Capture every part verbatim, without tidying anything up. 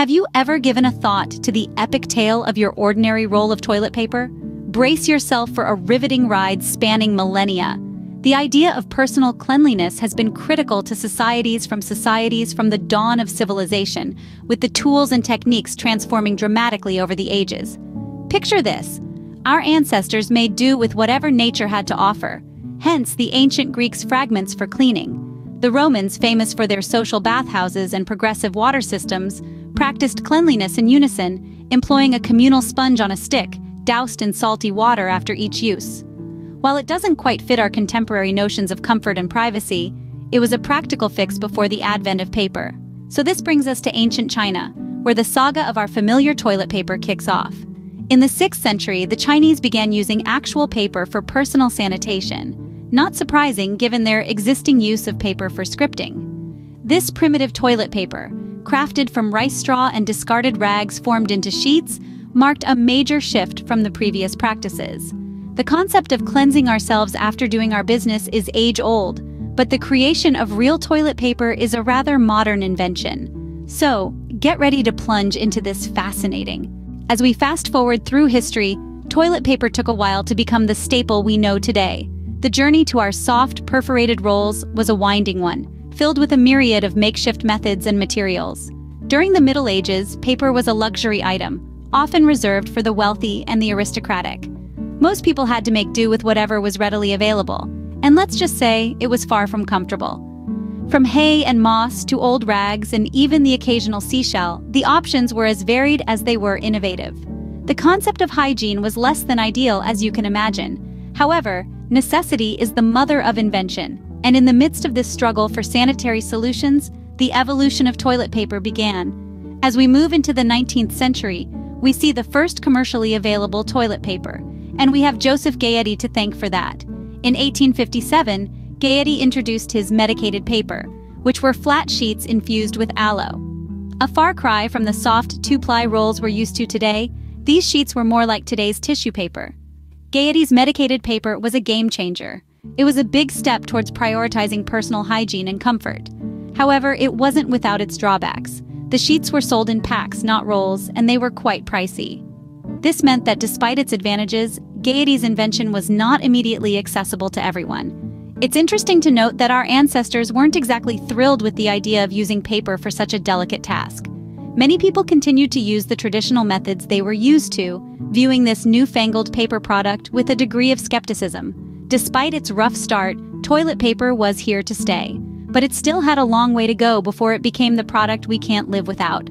Have you ever given a thought to the epic tale of your ordinary roll of toilet paper? Brace yourself for a riveting ride spanning millennia. The idea of personal cleanliness has been critical to societies from societies from the dawn of civilization, with the tools and techniques transforming dramatically over the ages. Picture this. Our ancestors made do with whatever nature had to offer, hence the ancient Greeks' fragments for cleaning. The Romans, famous for their social bathhouses and progressive water systems, practiced cleanliness in unison, employing a communal sponge on a stick, doused in salty water after each use. While it doesn't quite fit our contemporary notions of comfort and privacy, it was a practical fix before the advent of paper. So this brings us to ancient China, where the saga of our familiar toilet paper kicks off. In the sixth century, the Chinese began using actual paper for personal sanitation, not surprising given their existing use of paper for scripting. This primitive toilet paper, crafted from rice straw and discarded rags formed into sheets, marked a major shift from the previous practices. The concept of cleansing ourselves after doing our business is age-old, but the creation of real toilet paper is a rather modern invention. So, get ready to plunge into this fascinating. As we fast forward through history, toilet paper took a while to become the staple we know today. The journey to our soft, perforated rolls was a winding one, filled with a myriad of makeshift methods and materials. During the Middle Ages, paper was a luxury item, often reserved for the wealthy and the aristocratic. Most people had to make do with whatever was readily available, and let's just say it was far from comfortable. From hay and moss to old rags and even the occasional seashell, the options were as varied as they were innovative. The concept of hygiene was less than ideal, as you can imagine. However, necessity is the mother of invention, and in the midst of this struggle for sanitary solutions, the evolution of toilet paper began. As we move into the nineteenth century, we see the first commercially available toilet paper, and we have Joseph Gayetty to thank for that. In eighteen fifty-seven, Gayetty introduced his medicated paper, which were flat sheets infused with aloe. A far cry from the soft two-ply rolls we're used to today, these sheets were more like today's tissue paper. Gayetty's medicated paper was a game-changer. It was a big step towards prioritizing personal hygiene and comfort. However, it wasn't without its drawbacks. The sheets were sold in packs, not rolls, and they were quite pricey. This meant that despite its advantages, Gayetty's invention was not immediately accessible to everyone. It's interesting to note that our ancestors weren't exactly thrilled with the idea of using paper for such a delicate task. Many people continued to use the traditional methods they were used to, viewing this newfangled paper product with a degree of skepticism. Despite its rough start, toilet paper was here to stay, but it still had a long way to go before it became the product we can't live without.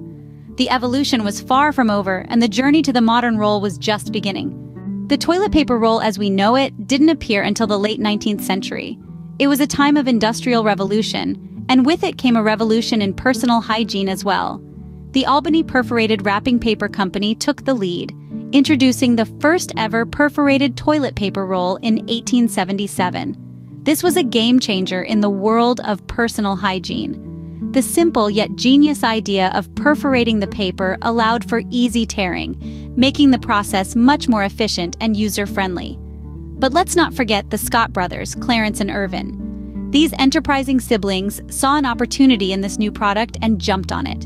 The evolution was far from over, and the journey to the modern roll was just beginning. The toilet paper roll as we know it didn't appear until the late nineteenth century. It was a time of industrial revolution, and with it came a revolution in personal hygiene as well. The Albany Perforated Wrapping Paper Company took the lead, introducing the first ever perforated toilet paper roll in eighteen seventy-seven. This was a game changer in the world of personal hygiene. The simple yet genius idea of perforating the paper allowed for easy tearing, making the process much more efficient and user-friendly. But let's not forget the Scott brothers, Clarence and Irvin. These enterprising siblings saw an opportunity in this new product and jumped on it.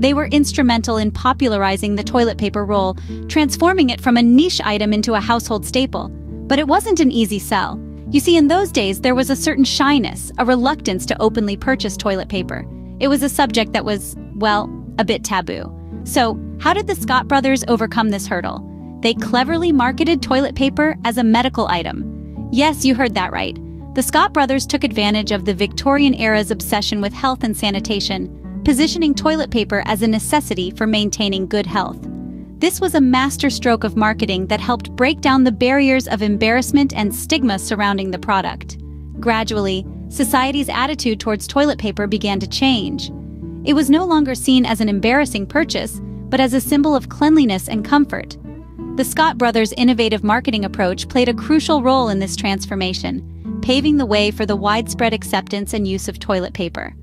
They were instrumental in popularizing the toilet paper roll, transforming it from a niche item into a household staple. But it wasn't an easy sell. You see, in those days, there was a certain shyness, a reluctance to openly purchase toilet paper. It was a subject that was, well, a bit taboo. So, how did the Scott brothers overcome this hurdle? They cleverly marketed toilet paper as a medical item. Yes, you heard that right. The Scott brothers took advantage of the Victorian era's obsession with health and sanitation, positioning toilet paper as a necessity for maintaining good health. This was a masterstroke of marketing that helped break down the barriers of embarrassment and stigma surrounding the product. Gradually, society's attitude towards toilet paper began to change. It was no longer seen as an embarrassing purchase, but as a symbol of cleanliness and comfort. The Scott brothers' innovative marketing approach played a crucial role in this transformation, paving the way for the widespread acceptance and use of toilet paper.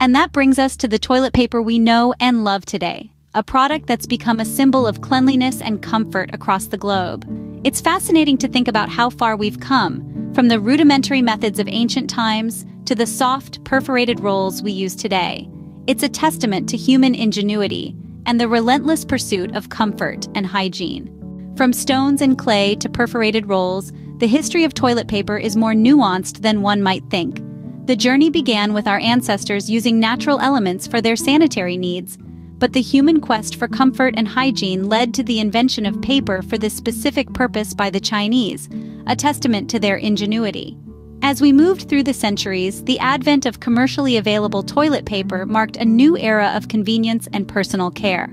And that brings us to the toilet paper we know and love today, a product that's become a symbol of cleanliness and comfort across the globe. It's fascinating to think about how far we've come, from the rudimentary methods of ancient times to the soft, perforated rolls we use today. It's a testament to human ingenuity, and the relentless pursuit of comfort and hygiene. From stones and clay to perforated rolls, the history of toilet paper is more nuanced than one might think. The journey began with our ancestors using natural elements for their sanitary needs, but the human quest for comfort and hygiene led to the invention of paper for this specific purpose by the Chinese, a testament to their ingenuity. As we moved through the centuries, the advent of commercially available toilet paper marked a new era of convenience and personal care.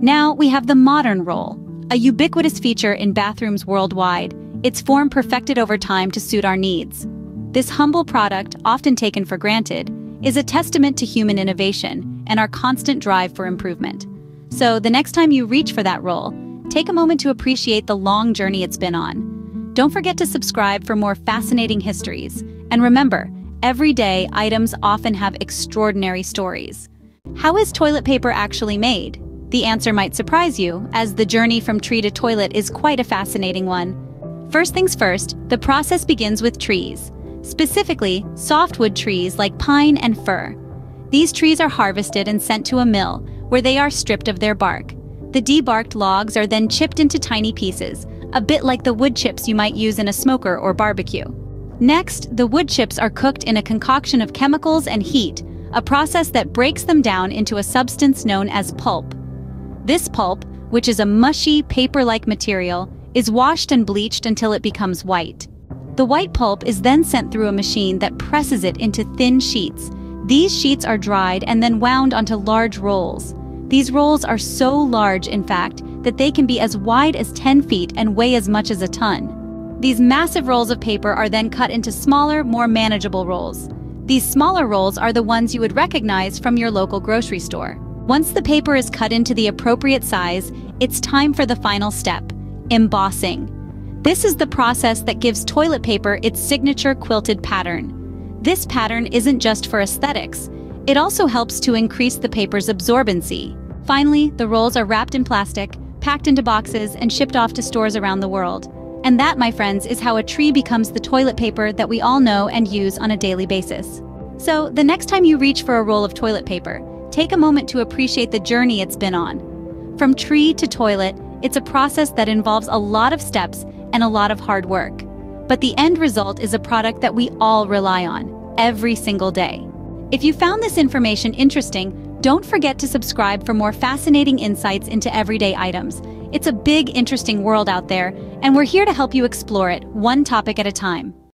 Now we have the modern roll, a ubiquitous feature in bathrooms worldwide, its form perfected over time to suit our needs. This humble product, often taken for granted, is a testament to human innovation and our constant drive for improvement. So the next time you reach for that roll, take a moment to appreciate the long journey it's been on. Don't forget to subscribe for more fascinating histories. And remember, everyday items often have extraordinary stories. How is toilet paper actually made? The answer might surprise you, as the journey from tree to toilet is quite a fascinating one. First things first, the process begins with trees, specifically softwood trees like pine and fir. These trees are harvested and sent to a mill, where they are stripped of their bark. The debarked logs are then chipped into tiny pieces, a bit like the wood chips you might use in a smoker or barbecue. Next, the wood chips are cooked in a concoction of chemicals and heat, a process that breaks them down into a substance known as pulp. This pulp, which is a mushy, paper-like material, is washed and bleached until it becomes white. The white pulp is then sent through a machine that presses it into thin sheets. These sheets are dried and then wound onto large rolls. These rolls are so large, in fact, that they can be as wide as ten feet and weigh as much as a ton. These massive rolls of paper are then cut into smaller, more manageable rolls. These smaller rolls are the ones you would recognize from your local grocery store. Once the paper is cut into the appropriate size, it's time for the final step, embossing. This is the process that gives toilet paper its signature quilted pattern. This pattern isn't just for aesthetics, it also helps to increase the paper's absorbency. Finally, the rolls are wrapped in plastic, packed into boxes, and shipped off to stores around the world. And that, my friends, is how a tree becomes the toilet paper that we all know and use on a daily basis. So, the next time you reach for a roll of toilet paper, take a moment to appreciate the journey it's been on. From tree to toilet, it's a process that involves a lot of steps and a lot of hard work. But the end result is a product that we all rely on, every single day. If you found this information interesting, don't forget to subscribe for more fascinating insights into everyday items. It's a big, interesting world out there, and we're here to help you explore it, one topic at a time.